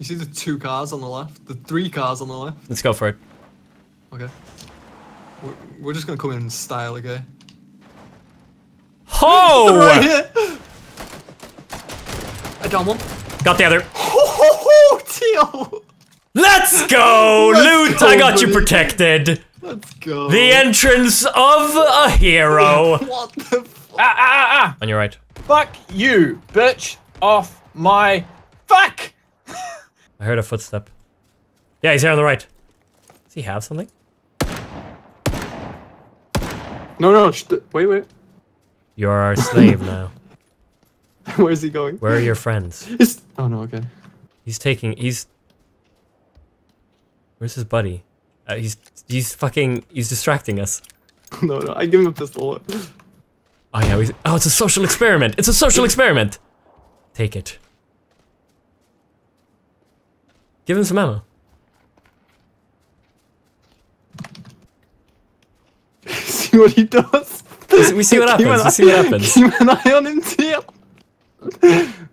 You see the two cars on the left? The three cars on the left? Let's go for it. Okay. We're just gonna come in style, okay? Ho! Right here! I got one. Got the other. Ho ho ho! Tio! Let's go! Let's Loot! Go, I got buddy. You protected! Let's go. The entrance of a hero! What the fuck? Ah! On your right. Fuck you, bitch! Off my fuck! I heard a footstep. Yeah, he's here on the right. Does he have something? No, wait. You're our slave now. Where's he going? Where are your friends? Oh no, okay. Where's his buddy? He's distracting us. No, I give him a pistol. Oh yeah, it's a social experiment. It's a social experiment. Take it. Give him some ammo. See what he does. We see what happens. We see what happens. Keep an eye on him, Tio.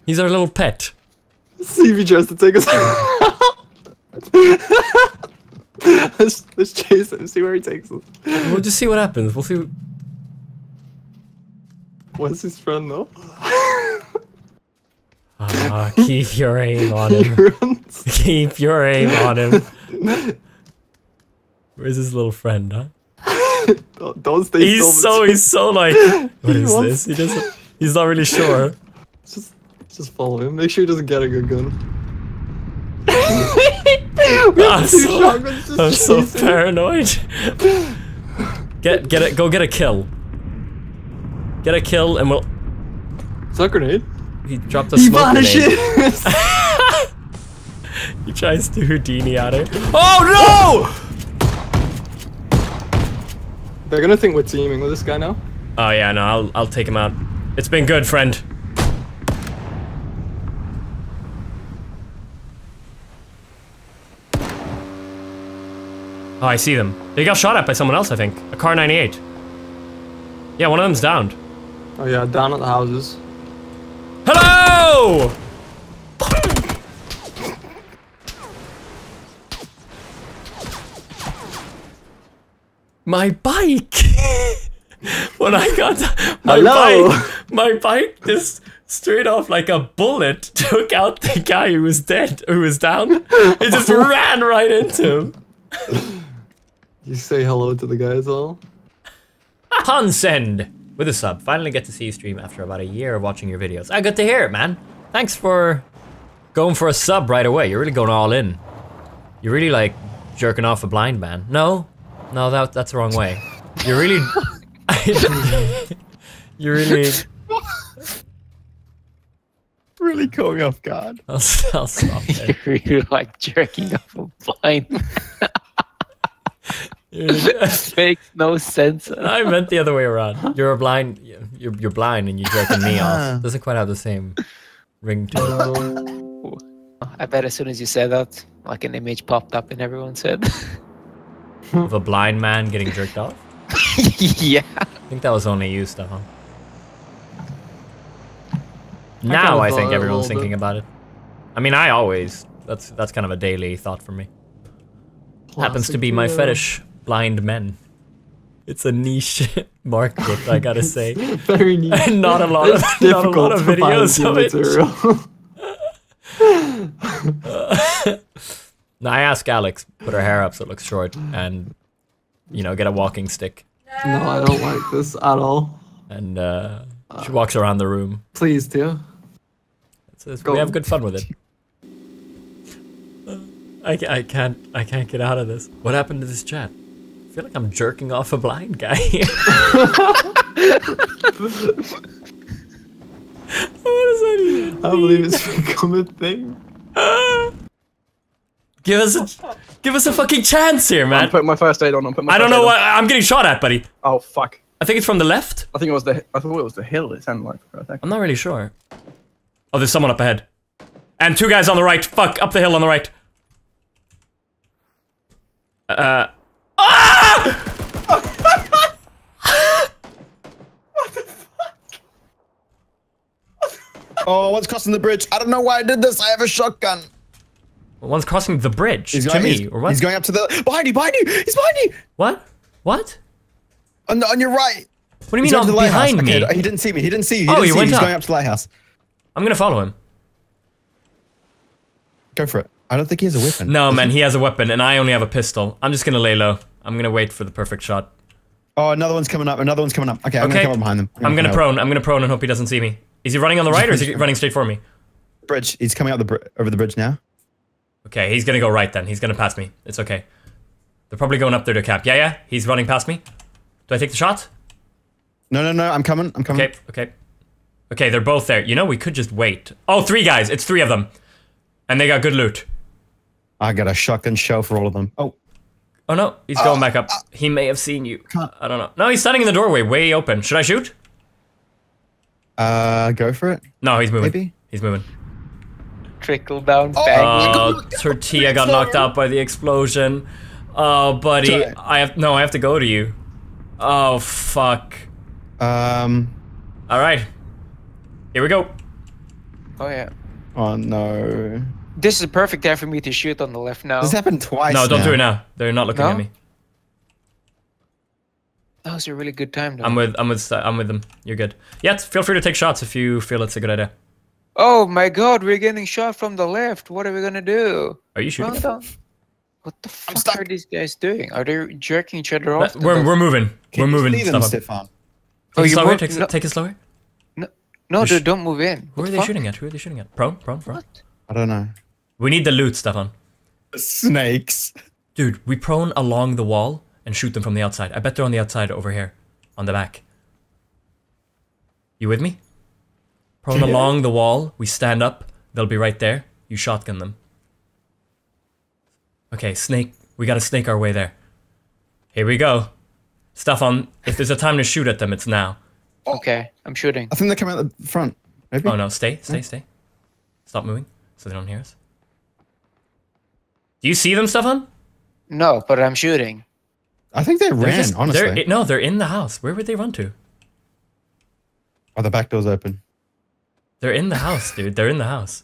He's our little pet. See if he tries to take us out. Let's chase him, see where he takes us. We'll just see what happens. We'll see. Where's his friend though? Keep your aim on him. Keep your aim on him. Where's his little friend, huh? Don't stay he's so like, what is this? He's not really sure. Just follow him. Make sure he doesn't get a good gun. I'm so paranoid. Get it. Go get a kill. Get a kill, and we'll. It's not a grenade. He dropped a smoke grenade. He tries to Houdini at her. Oh no! They're gonna think we're teaming with this guy now. Oh yeah, no, I'll take him out. It's been good, friend. Oh, I see them. They got shot at by someone else, I think. A car 98. Yeah, one of them's downed. Oh yeah, down at the houses. Hello! My bike! When I got my bike just straight off like a bullet took out the guy who was dead, who was down. It just ran right into him. You say hello to the guy as well? Hansend! With a sub, finally get to see you stream after about a year of watching your videos. Ah, good to hear it, man. Thanks for going for a sub right away. You're really going all in. You're really like jerking off a blind man. No? No, that's the wrong way. You're really... You're really... Really caught me off guard. I'll stop there. You're really like jerking off a blind man. It makes no sense. I meant the other way around. You're a blind... You're blind and you're jerking me off. Doesn't quite have the same ring to it. I bet as soon as you said that, like an image popped up in everyone's head. Of a blind man getting jerked off? Yeah. I think that was only you, Stefan. Now I think everyone's thinking about it. I mean, I always. That's kind of a daily thought for me. Happens to be my fetish, blind men. It's a niche market, I gotta say. Very niche. not a lot of videos of it. Now I ask Alex, put her hair up so it looks short, and you know, get a walking stick. No, I don't like this at all. And she walks around the room. Please do. We have good fun with it. I can't get out of this. What happened to this chat? I feel like I'm jerking off a blind guy. What does that even mean? I believe it's become a thing. Give us a fucking chance here, man. I'm putting my first aid on. I don't know what I'm getting shot at, buddy. Oh fuck! I think it's from the left. I thought it was the hill. It sounded like for a second. I'm not really sure. Oh, there's someone up ahead, and two guys on the right. Fuck! Up the hill on the right. Ah! What the fuck? Oh, what's crossing the bridge? I don't know why I did this. I have a shotgun. One's crossing the bridge. He's going up to the behind you. He's behind you. What? On your right. What do you mean on behind me? Okay, he didn't see me. He didn't see you. He's going up to the lighthouse. I'm gonna follow him. Go for it. I don't think he has a weapon. No, man, he has a weapon, and I only have a pistol. I'm just gonna lay low. I'm gonna wait for the perfect shot. Oh, another one's coming up. Okay, I'm gonna come up behind them. I'm gonna prone and hope he doesn't see me. Is he running on the right, or is he running straight for me? Bridge. He's coming up over the bridge now. Okay, he's gonna go right then. He's gonna pass me. It's okay. They're probably going up there to cap. Yeah. He's running past me. Do I take the shot? No. I'm coming. Okay. They're both there. You know, we could just wait. Oh, three guys. It's three of them. And they got good loot. I got a shotgun shell for all of them. Oh no, he's going back up. He may have seen you. I don't know. No, he's standing in the doorway, way open. Should I shoot? Go for it. No, he's moving. Maybe? He's moving. Trickle down. Oh, Tortilla got knocked out by the explosion. Oh, buddy, I have to go to you. Oh, fuck. All right. Here we go. Oh yeah. Oh no. This is a perfect time for me to shoot on the left now. This happened twice. No, don't do it now. They're not looking at me. That was a really good time though. I'm with them. You're good. Yeah, feel free to take shots if you feel it's a good idea. Oh my god, we're getting shot from the left. What are we gonna do? Are you shooting? What the fuck are these guys doing? Are they jerking each other off? We're moving. Stefan. Oh, take it slower. No, dude, don't move in. Who are they shooting at? Prone. I don't know. We need the loot, Stefan. Snakes. Dude, we prone along the wall and shoot them from the outside. I bet they're on the outside over here, on the back. You with me? Prone along the wall, we stand up, they'll be right there. You shotgun them. Okay, we gotta snake our way there. Here we go. Stefan, if there's a time to shoot at them, it's now. Okay, I'm shooting. I think they're coming out the front. Maybe. Oh no, stay. Stop moving, so they don't hear us. Do you see them, Stefan? No, but I'm shooting. I think they ran, honestly. No, they're in the house. Where would they run to? Oh, the back door's open. They're in the house, dude. They're in the house.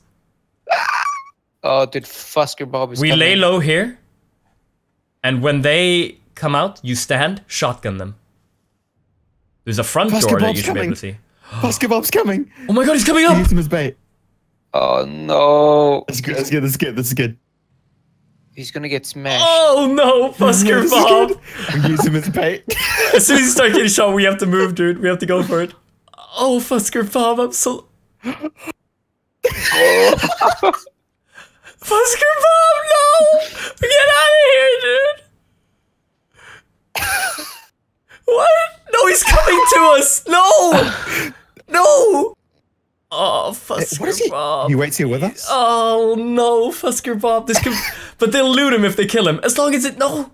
Oh, dude, Fusker Bob is coming. We lay low here, and when they come out, you stand, shotgun them. There's a front door that you should be able to see. Fusker Bob's coming. Oh my god, he's coming up. He used him as bait. Oh no. That's good. He's gonna get smashed. Oh no, Fusker Bob! We use him as bait. As soon as he starts getting shot, we have to move, dude. We have to go for it. Oh, Fusker Bob, I'm so... Fusker Bob, no! Get out of here, dude! What? No, he's coming to us! No! Oh, Fusker Bob. He waits here with us? Oh, no, Fusker Bob. But they'll loot him if they kill him. As long as it... No.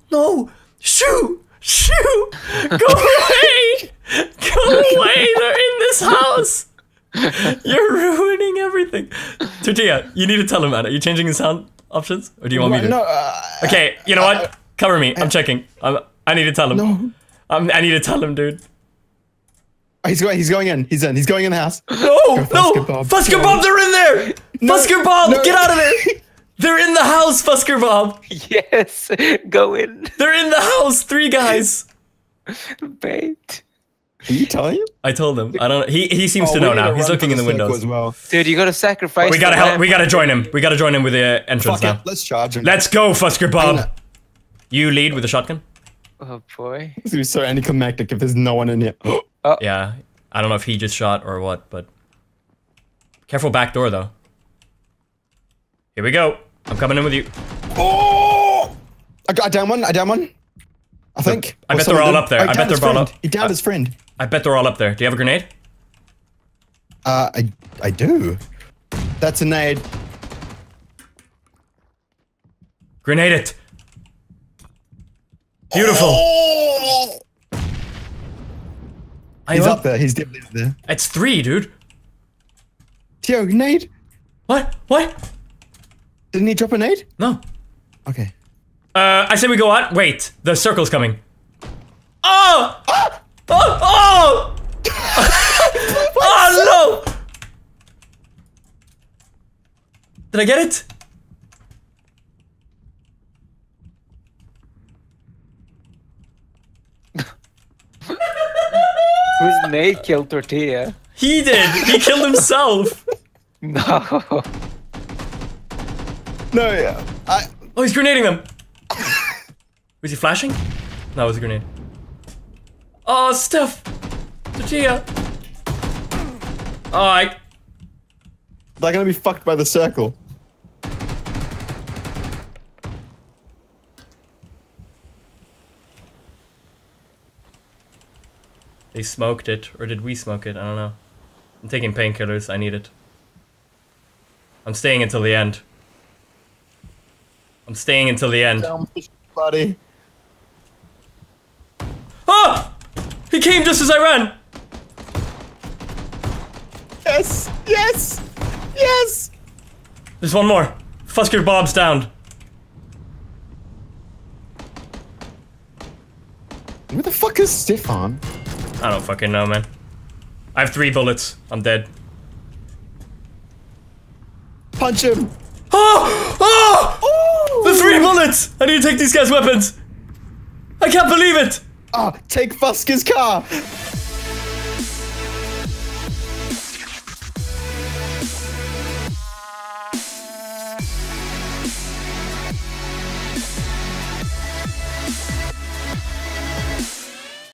Shoo! Go away. They're in this house. You're ruining everything. Tortilla, you need to tell him about it. Are you changing the sound options? Or do you want me to? No. Okay, you know what? Cover me. I'm checking. I need to tell him. No. I need to tell him, dude. He's going in. He's going in the house. No. Fusker Bob, they're in there. Fusker Bob, get out of there. They're in the house, Fusker Bob. Yes, go in. They're in the house. Three guys. Bait. Can you tell him? I told him. I don't. He seems to know now. He's looking in the windows. As well. Dude, you gotta sacrifice. We gotta help. We gotta join him. We gotta join him with the entrance now. Let's charge him. Let's go, Fusker Bob. You lead with the shotgun. Oh boy. It's gonna be so anticlimactic if there's no one in here. Oh. Yeah, I don't know if he just shot or what, but careful back door though. Here we go. I'm coming in with you. Oh! I down one. I think. I bet they're all up there. I bet they're all up. He downed his friend. I bet they're all up there. Do you have a grenade? I do. That's a nade. Grenade it. Beautiful. Oh! He's up there. He's definitely up there. It's three, dude. Tio, grenade. What? Didn't he drop a nade? No. Okay. I say we go out. Wait, the circle's coming. Oh! Oh no! Did I get it? Nate killed Tortilla. He did! He killed himself! No. No, yeah. Oh, he's grenading them! Was he flashing? No, it was a grenade. Oh, Steph! Tortilla! Oh, they're gonna be fucked by the circle. They smoked it, or did we smoke it? I don't know. I'm taking painkillers, I need it. I'm staying until the end. I'm staying until the end. Tell me, buddy. Ah! He came just as I ran! Yes! Yes! Yes! There's one more. Fusker Bob's down. Where the fuck is Stefan? I don't fucking know, man. I have 3 bullets. I'm dead. Punch him! Oh! Oh! Ooh. The 3 bullets! I need to take these guys' weapons! I can't believe it! Ah, take Fusker's car!